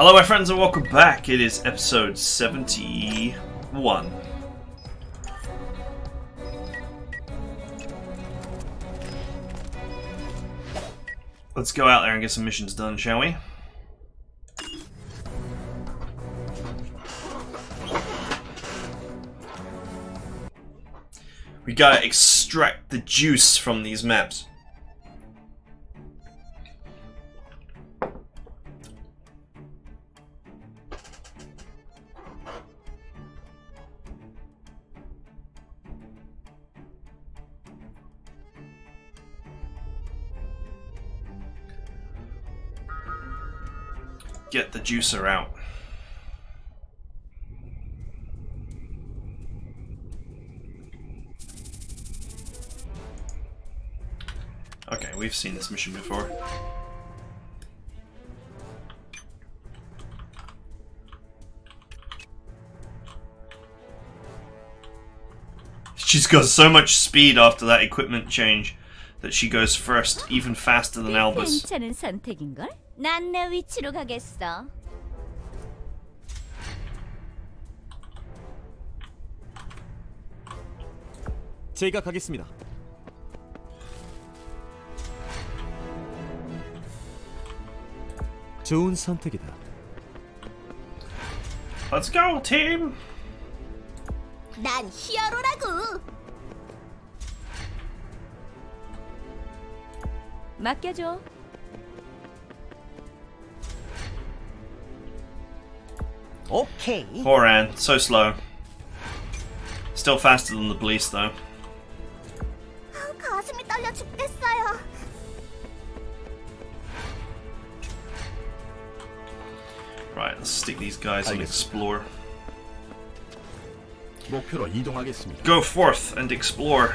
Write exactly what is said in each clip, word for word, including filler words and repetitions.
Hello my friends and welcome back. It is episode seventy-one. Let's go out there and get some missions done, shall we? We gotta extract the juice from these maps. Get the juicer out. Okay, we've seen this mission before. She's got so much speed after that equipment change that she goes first, even faster than Albus. 난 내 위치로 가겠어. 제가 가겠습니다. 좋은 선택이다. Let's go, team. 난 히어로라고. 맡겨줘. Okay. Poor Anne, so slow. Still faster than the police, though. Right, let's stick these guys and explore. Go forth and explore.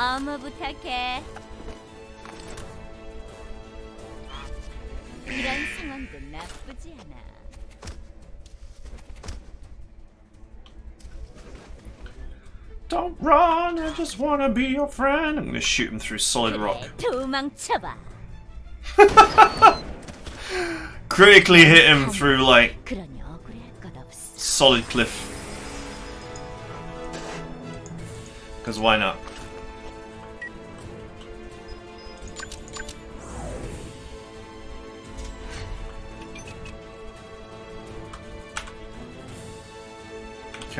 아무 부탁해. 이런 상황도 나쁘지 않아. Don't run, I just want to be your friend. I'm going to shoot him through solid rock. 도망쳐봐. Critically hit him through like solid cliff. Because why not?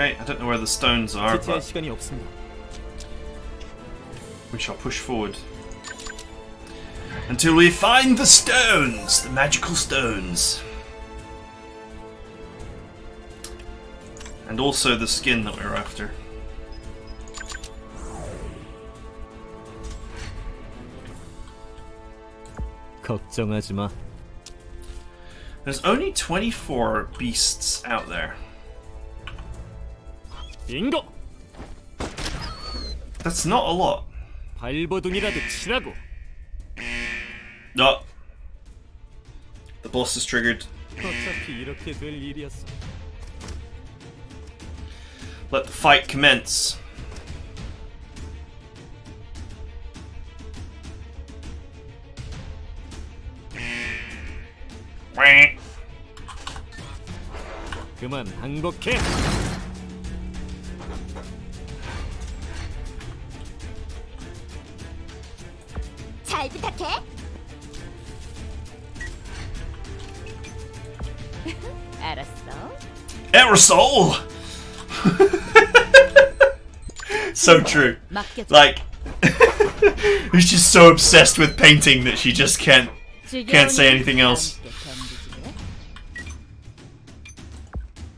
Okay, I don't know where the stones are, but we shall push forward until we find the stones, the magical stones, and also the skin that we're after. 걱정하지 마. There's only twenty-four beasts out there. Bingo. That's not a lot. No. The boss is triggered. Let the fight commence. 그만 항복해. Aerosol. So true. Like, she's just so obsessed with painting that she just can't can't say anything else.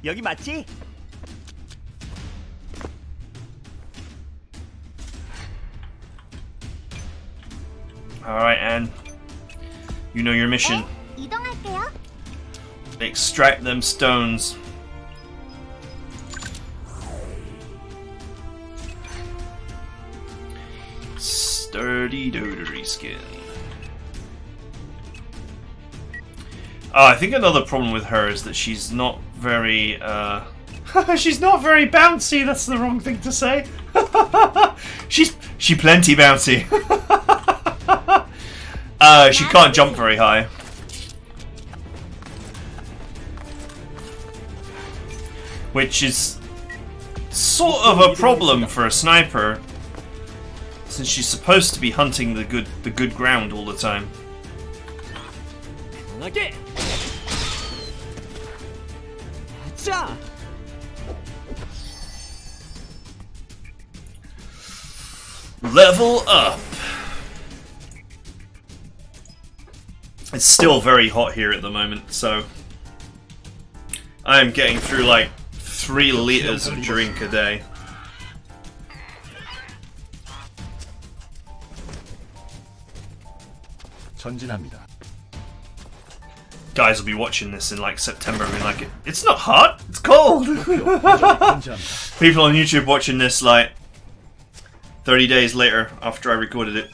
여기 맞지? Alright, Anne. You know your mission. Extract them stones. Sturdy dodory skin. Oh, I think another problem with her is that she's not very, uh... She's not very bouncy. That's the wrong thing to say. She's she plenty bouncy. uh, she can't jump very high. Which is sort of a problem for a sniper, since she's supposed to be hunting the good the good ground all the time. Level up. It's still very hot here at the moment, so I am getting through like three liters of drink a day. Guys will be watching this in like September and being like, it's not hot, it's cold. People on YouTube watching this like thirty days later after I recorded it.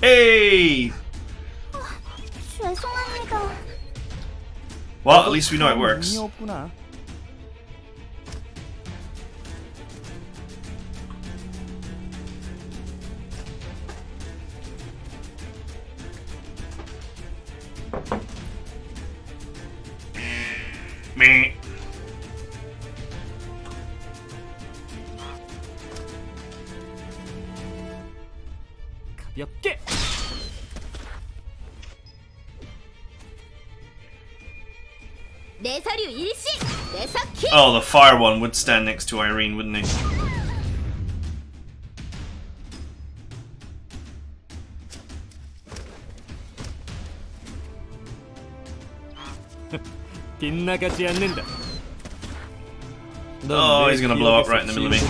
Hey! Well, at least we know it works. Me. Oh, the Fire One would stand next to Irene, wouldn't he? Oh, he's gonna blow up right in the middle of me.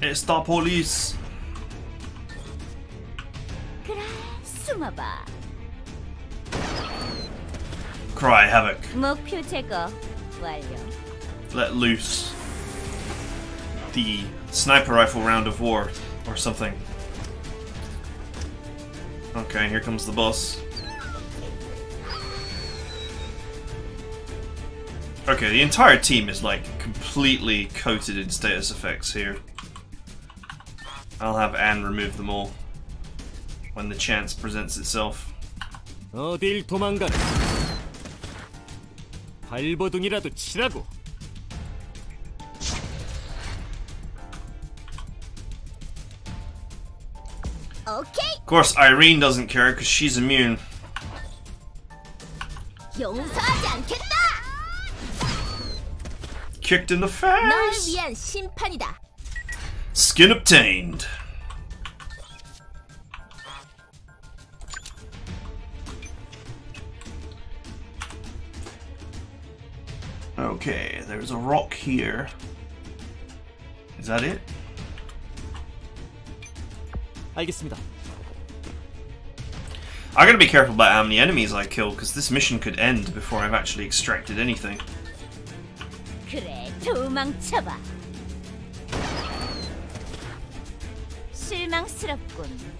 It's the police. Cry havoc. Let loose the sniper rifle round of war or something. Okay, here comes the boss. Okay, the entire team is like completely coated in status effects here. I'll have Anne remove them all when the chance presents itself. Oh, deal to manga. 발버둥이라도 치라고. Okay. Of course, Irene doesn't care because she's immune. Kicked in the face. Skin obtained. Okay, there's a rock here. Is that it? 알겠습니다. I gotta be careful about how many enemies I kill, because this mission could end before I've actually extracted anything. 그래, 도망쳐봐. 실망스럽군.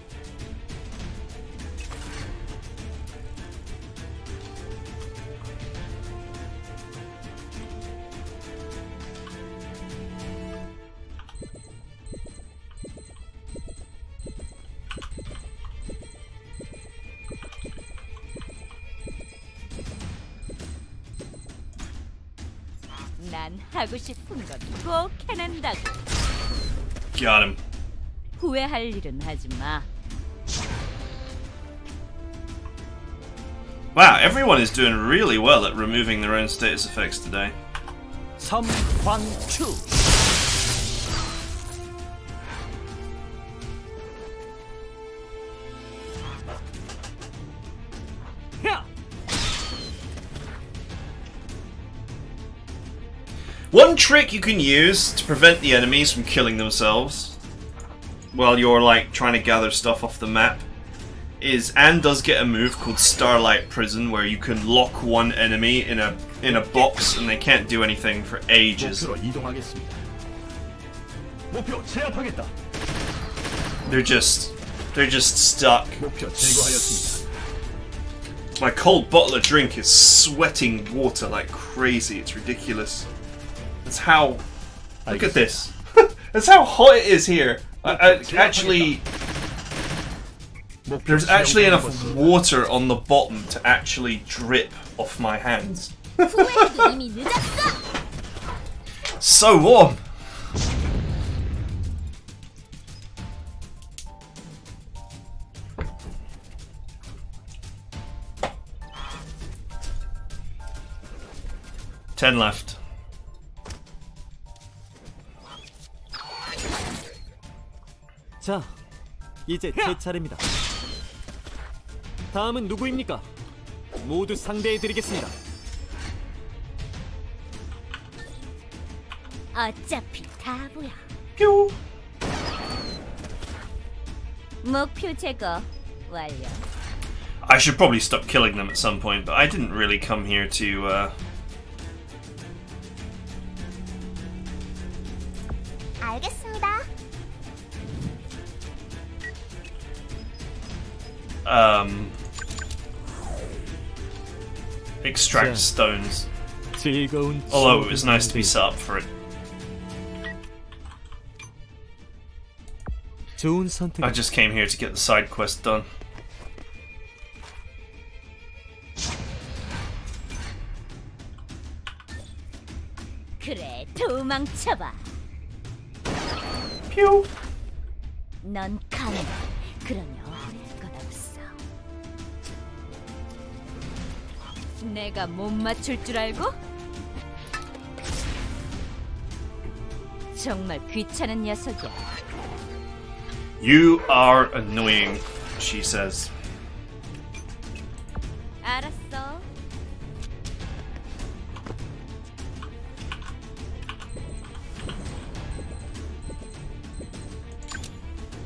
Got him. 후회할 일은 하지 마. Wow, everyone is doing really well at removing their own status effects today. 삼광추. One trick you can use to prevent the enemies from killing themselves while you're like trying to gather stuff off the map is Anne does get a move called Starlight Prison where you can lock one enemy in a in a box and they can't do anything for ages. They're just they're just stuck. My cold bottle of drink is sweating water like crazy. It's ridiculous. That's how. Look at this. That's how hot it is here. I, I, actually, there's actually enough water on the bottom to actually drip off my hands. So warm. Ten left. 자, 이제 제 차례입니다. 다음은 누구입니까? 모두 상대해드리겠습니다. 어차피 다부야. 뾰. 목표 제거 완료. I should probably stop killing them at some point, but I didn't really come here to. Uh... 알겠습니다. Um, extract stones. Although it was nice to be set up for it. I just came here to get the side quest done. 그래, 도망쳐봐. Pew. 넌 가네. 그러면. 내가 못 맞출 줄 알고? 정말 귀찮은 녀석이야. You are annoying, she says. 알았어.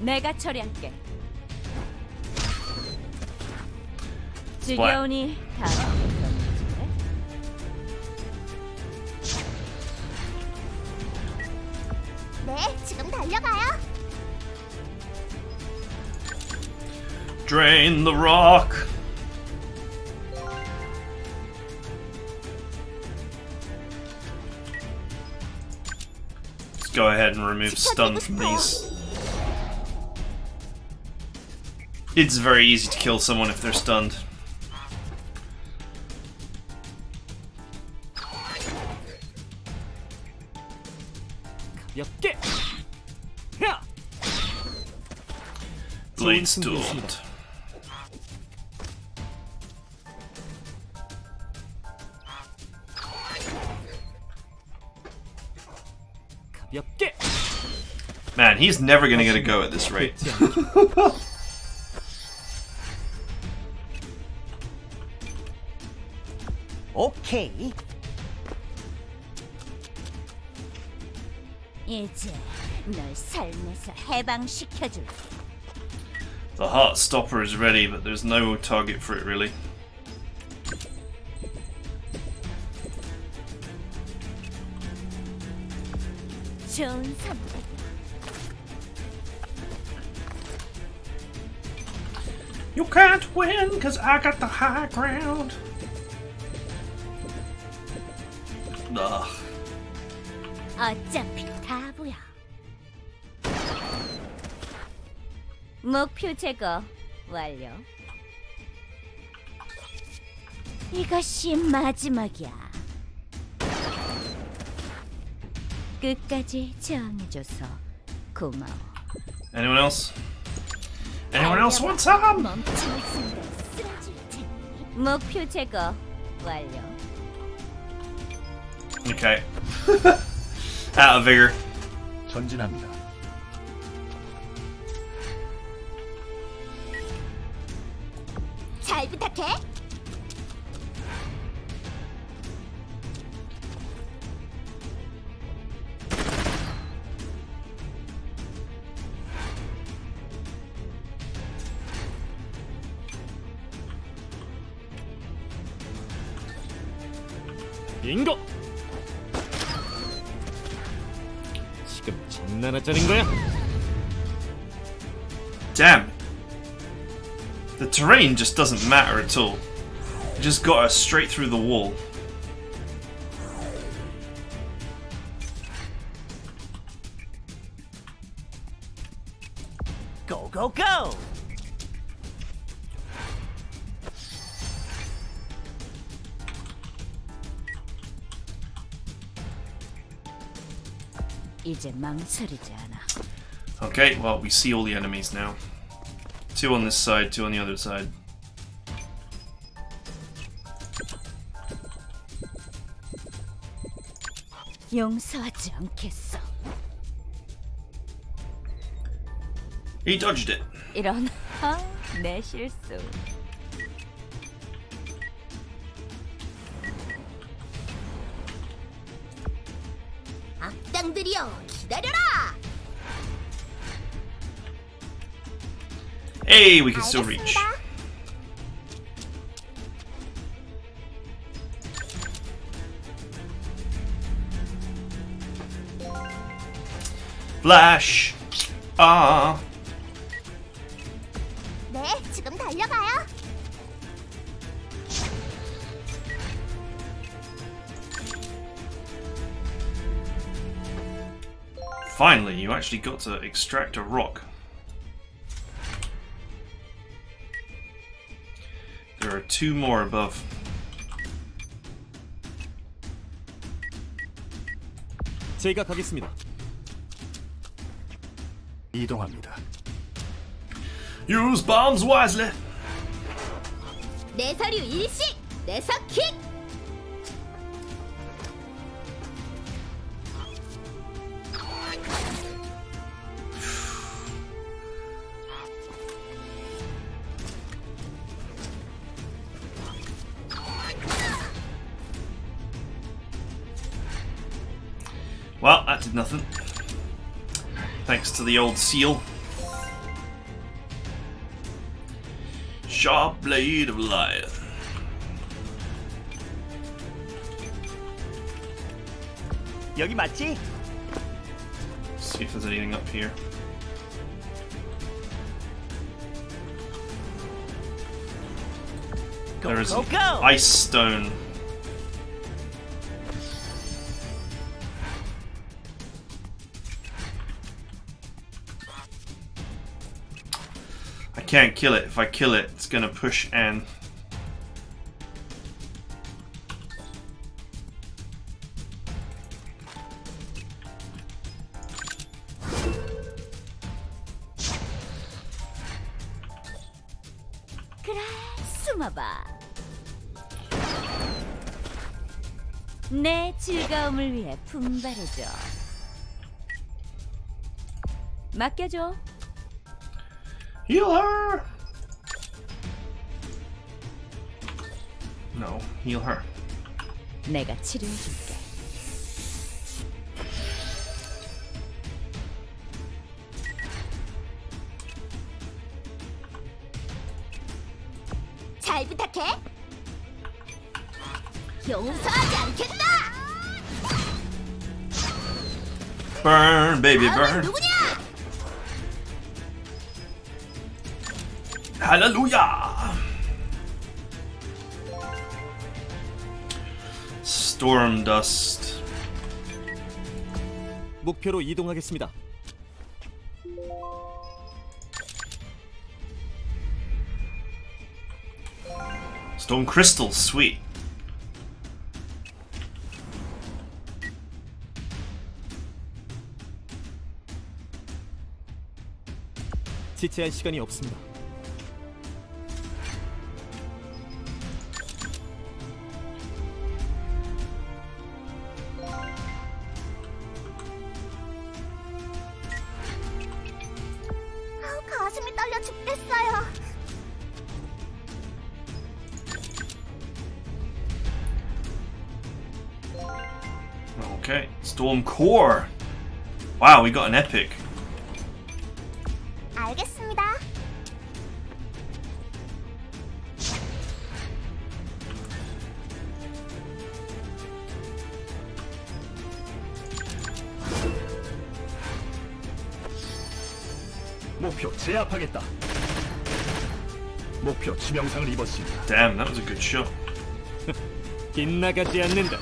내가 처리할게. 즐겨오니 다음. Drain the rock. Let's go ahead and remove stun from these. It's very easy to kill someone if they're stunned. Blades doomed. Man, he's never gonna get a go at this rate. Okay. The Heart Stopper is ready, but there's no target for it really. You can't win because I got the high ground. Ugh. 어차피 다부야. 목표 제거 완료. 이것이 마지막이야. 끝까지 저항해줘서 고마워. Anyone else? Anyone else want some? 목표 제거 완료. Okay. Out of vigor. 전진합니다. 잘 부탁해. 빙고! 지금 장난하자는 거야? Damn. The terrain just doesn't matter at all. It just got us straight through the wall. Go, go, go! Okay, well, we see all the enemies now. Two on this side, two on the other side. He dodged it. Hey, we can still reach. Flash. Ah. Finally, you actually got to extract a rock. There are two more above. 제가 가겠습니다. 이동합니다. Use bombs wisely. 내 서류 일시, 내 서킥. Well, that did nothing. Thanks to the old seal. Sharp blade of light. 여기 맞지? See if there's anything up here. Go, there is go, go. An ice stone. Can't kill it. If I kill it, it's gonna push Anne. 내 즐거움을 위해 분발해줘. 맡겨줘. Heal her! No, heal her. 내가 치료해줄게. 잘 부탁해. 용서하지 않겠다. Burn, baby, burn. Hallelujah! Storm dust. 목표로 이동하겠습니다. Stone crystal, sweet. 지체할 시간이 없습니다. Okay, Storm Core. Wow, we got an epic. 알겠습니다. 목표 제압하겠다. 목표 치명상을 입었습니다. Damn, that was a good shot. 빗나가지 않는다.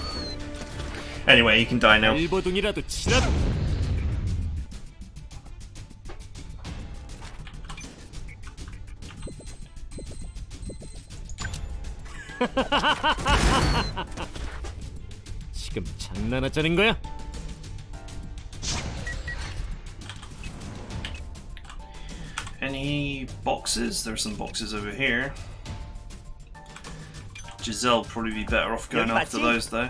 Anyway, you can die now. 일보둥이라도 치라. 지금 장난하자는 거야? Any boxes? There's some boxes over here. Giselle would probably be better off going after those though.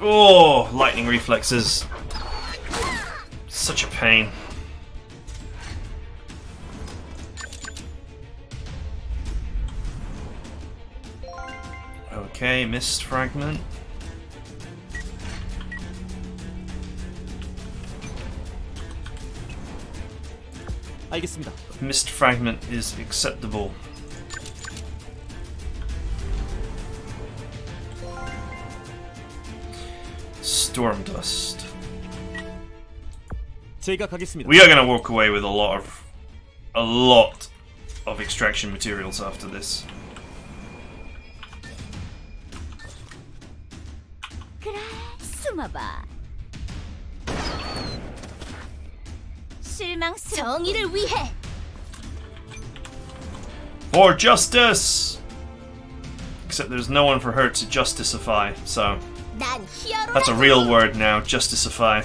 Oh, lightning reflexes. Such a pain. Okay, missed fragment. Missed fragment is acceptable. Storm dust. We are going to walk away with a lot of a lot of extraction materials after this. For justice. Except there's no one for her to justify, so. That's a real word now, justify.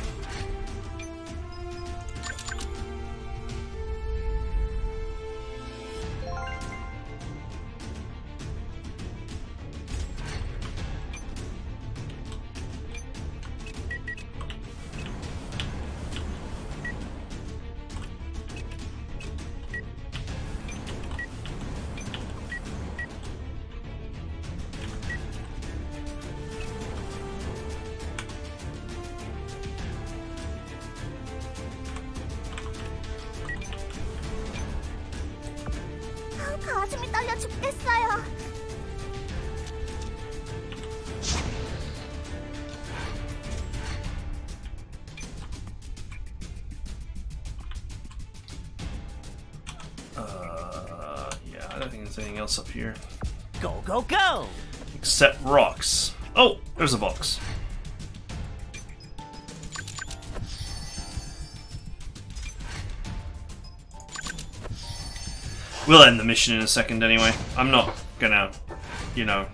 Anything else up here? Go, go, go! Except rocks. Oh, there's a box. We'll end the mission in a second anyway. I'm not gonna, you know,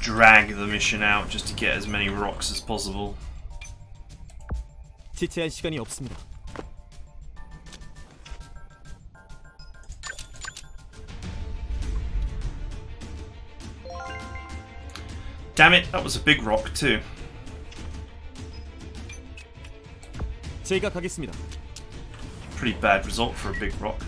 drag the mission out just to get as many rocks as possible. Damn it, that was a big rock too. Pretty bad result for a big rock.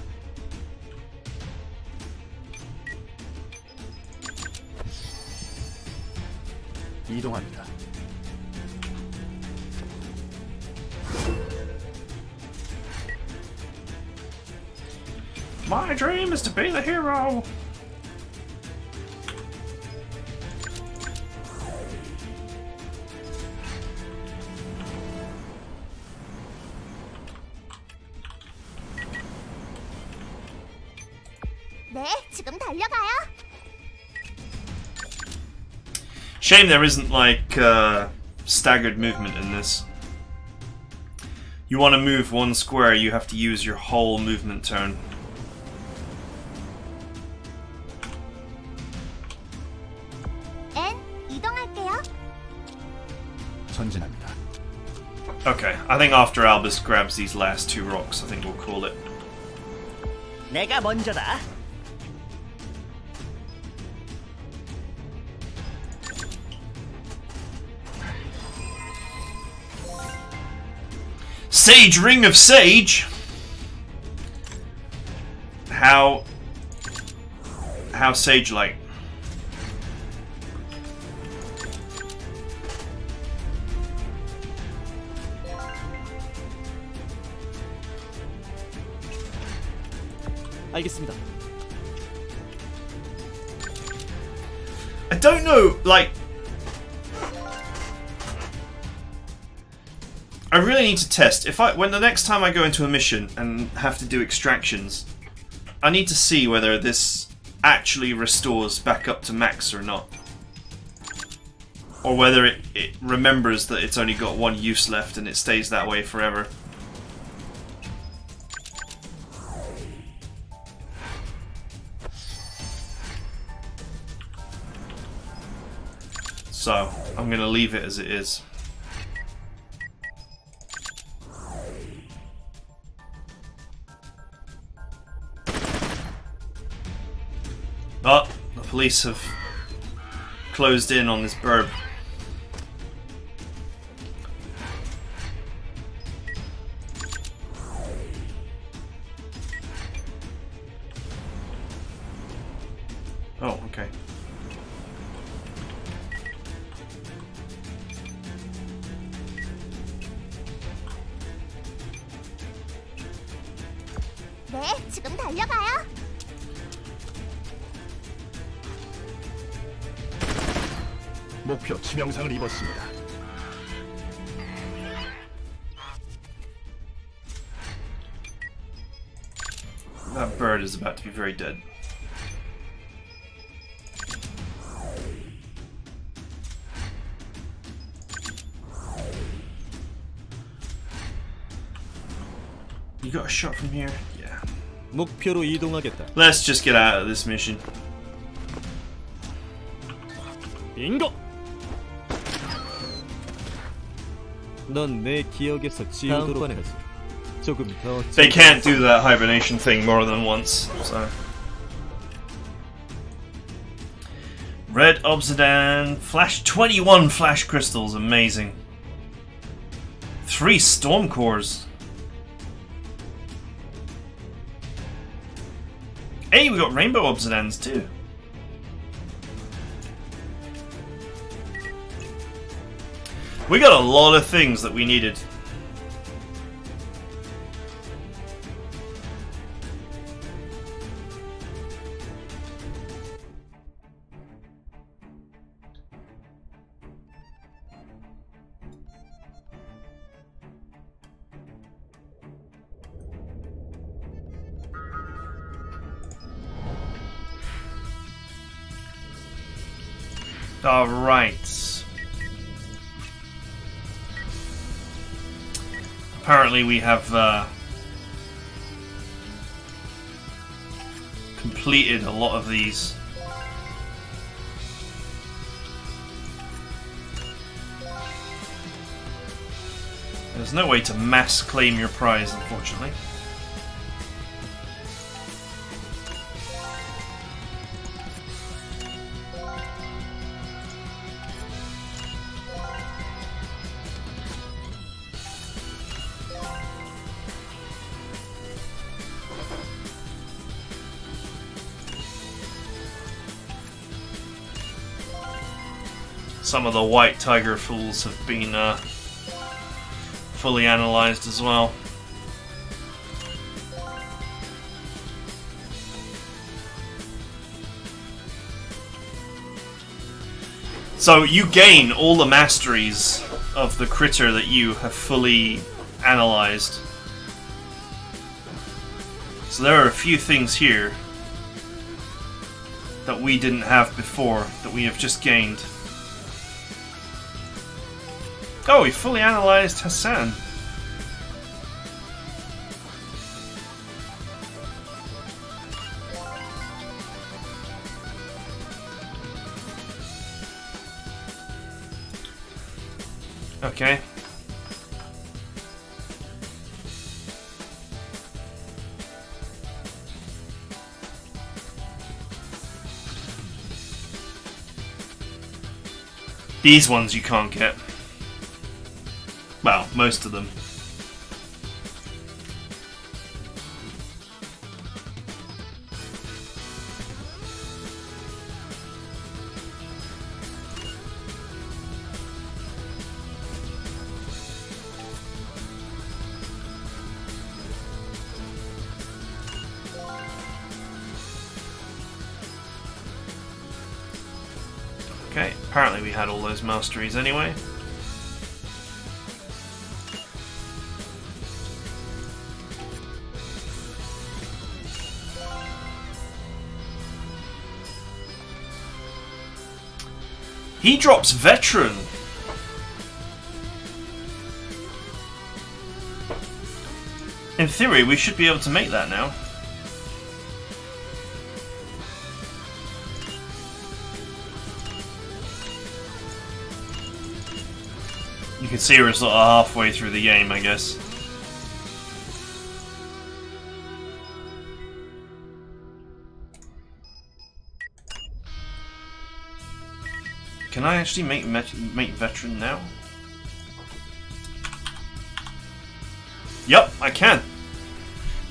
My dream is to be the hero. Shame there isn't like uh, staggered movement in this. You want to move one square, you have to use your whole movement turn. Okay, I think after Albus grabs these last two rocks, I think we'll call it. 내가 먼저다. Sage, Ring of Sage. How, how sage-like? 알겠습니다. I don't know, like, I really need to test. If I, when the next time I go into a mission and have to do extractions, I need to see whether this actually restores back up to max or not. Or whether it, it remembers that it's only got one use left and it stays that way forever. So, I'm going to leave it as it is. Oh, the police have closed in on this burb. Oh, okay. 네, 지금 달려가요. 목표 치명상을 입었습니다. That bird is about to be very dead. You got a shot from here? Yeah. 목표로 이동하겠다. Let's just get out of this mission. Bingo. They can't do that hibernation thing more than once, so. Red Obsidian, flash twenty-one flash crystals, amazing. Three storm cores. Hey, we got Rainbow Obsidians too. We got a lot of things that we needed. All right. Apparently we have uh, completed a lot of these. There's no way to mass claim your prize, unfortunately. Some of the White Tiger fools have been uh, fully analysed as well. So you gain all the masteries of the critter that you have fully analysed. So there are a few things here that we didn't have before that we have just gained. Oh, we fully analysed Hassan. Okay. These ones you can't get. Well, most of them. Okay, apparently we had all those masteries anyway. He drops Veteran. In theory, we should be able to make that now. You can see we're sort of halfway through the game, I guess. Can I actually make make Veteran now? Yep, I can.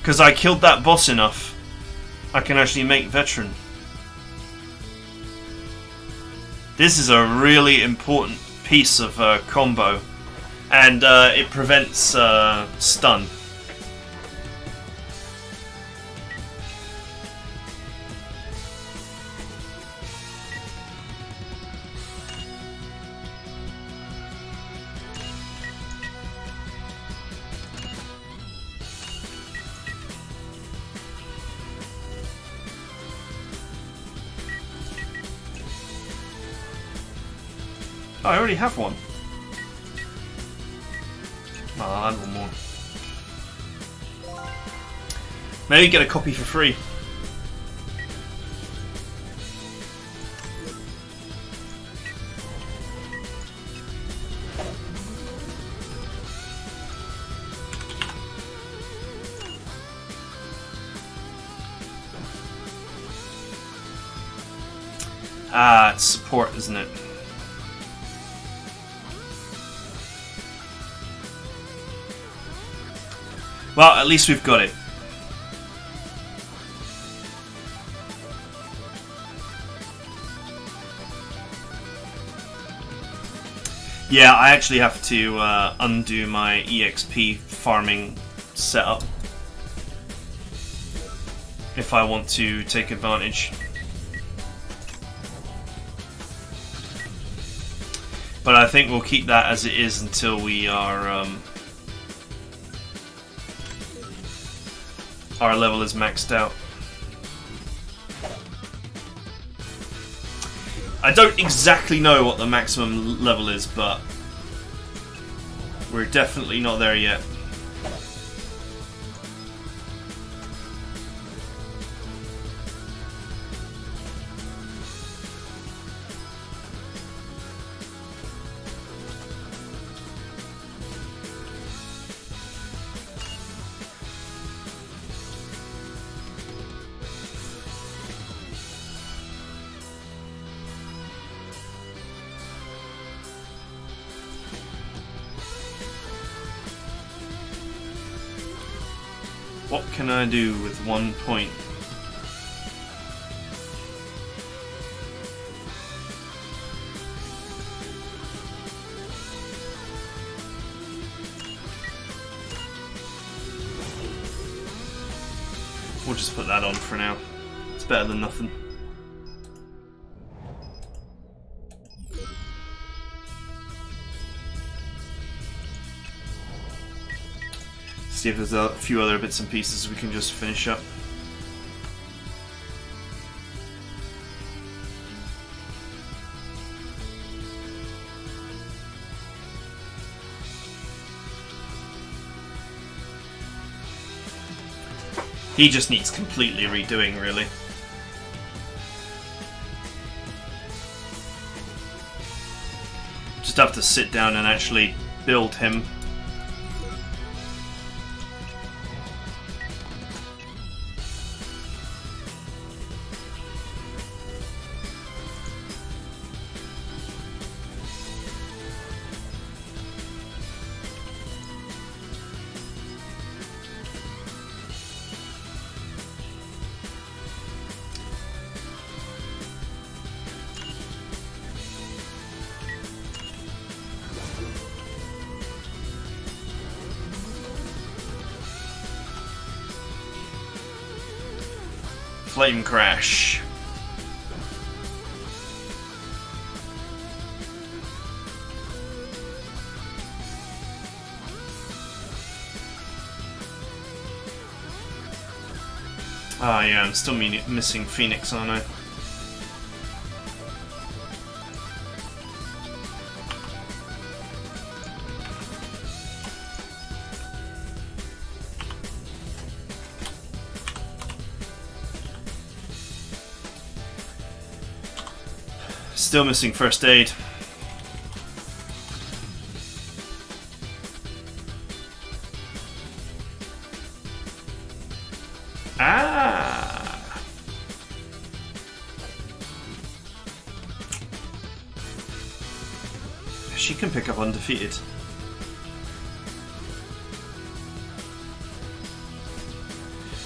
Because I killed that boss enough, I can actually make Veteran. This is a really important piece of uh, combo, and uh, it prevents uh, stun. Oh, I already have one. Well, I'll add one more. Maybe get a copy for free. Ah, it's support, isn't it? Well, at least we've got it. Yeah, I actually have to uh, undo my E X P farming setup if I want to take advantage. But I think we'll keep that as it is until we are... Um, our level is maxed out. I don't exactly know what the maximum level is, but we're definitely not there yet. What can I do with one point? We'll just put that on for now. It's better than nothing. See if there's a few other bits and pieces we can just finish up. He just needs completely redoing, really. Just have to sit down and actually build him. Flame crash. Ah, oh, yeah, I'm still missing Phoenix, aren't I? Still missing First Aid. Ah! She can pick up Undefeated.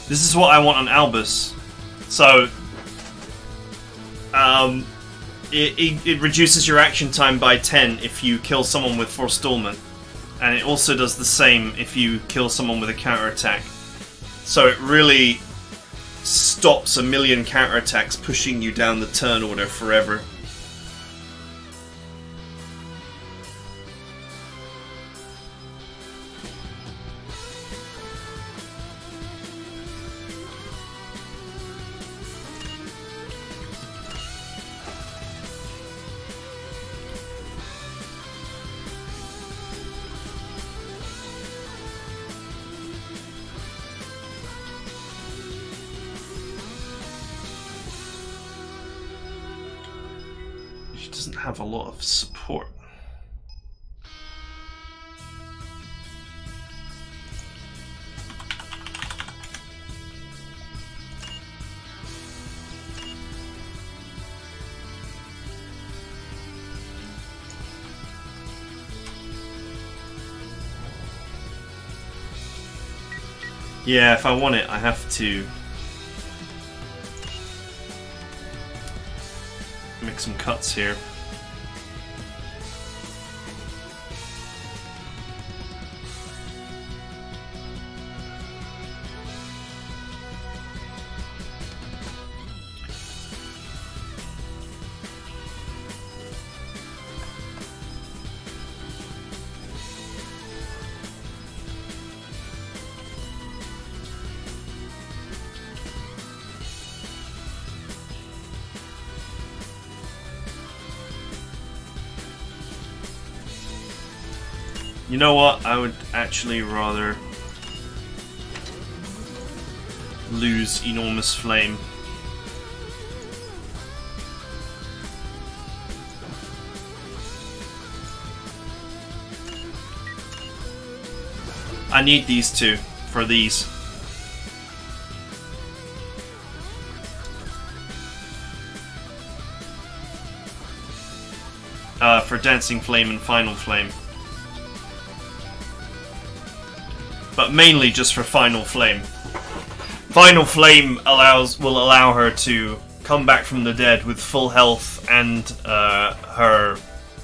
This is what I want on Albus. So, um... It, it, it reduces your action time by ten if you kill someone with Forestallment, and it also does the same if you kill someone with a counterattack. So it really stops a million counterattacks pushing you down the turn order forever. Have a lot of support. Yeah, if I want it, I have to make some cuts here. You know what? I would actually rather lose enormous flame. I need these two for these. Uh, for Dancing Flame and Final Flame. But mainly just for Final Flame. Final Flame allows will allow her to come back from the dead with full health and uh, her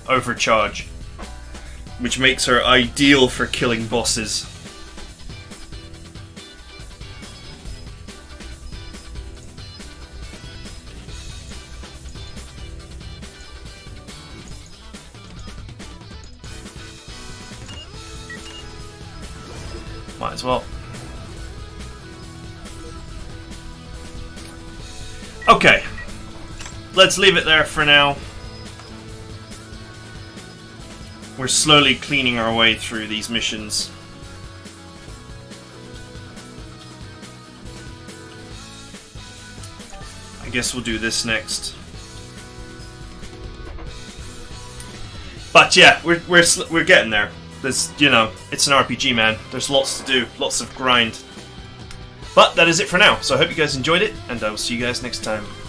overcharge, which makes her ideal for killing bosses. Might as well. Okay, let's leave it there for now. We're slowly cleaning our way through these missions. I guess we'll do this next. But yeah, we're we're we're getting there. There's, you know, it's an R P G, man. There's lots to do, lots of grind. But that is it for now, so I hope you guys enjoyed it, and I will see you guys next time.